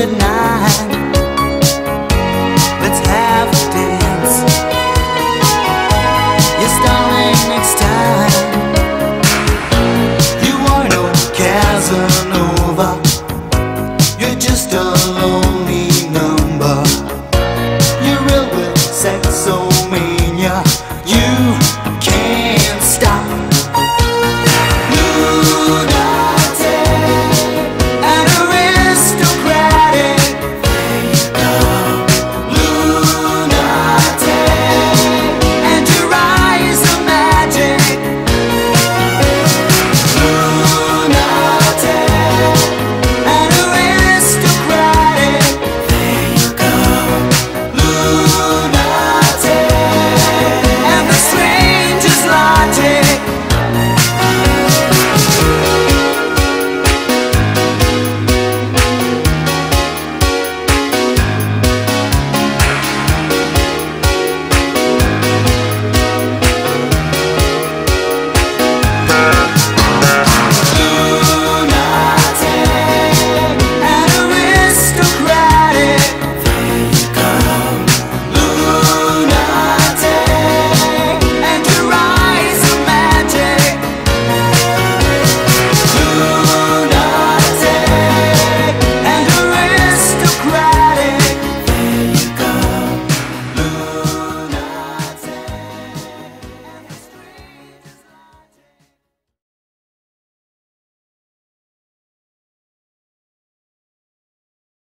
midnight.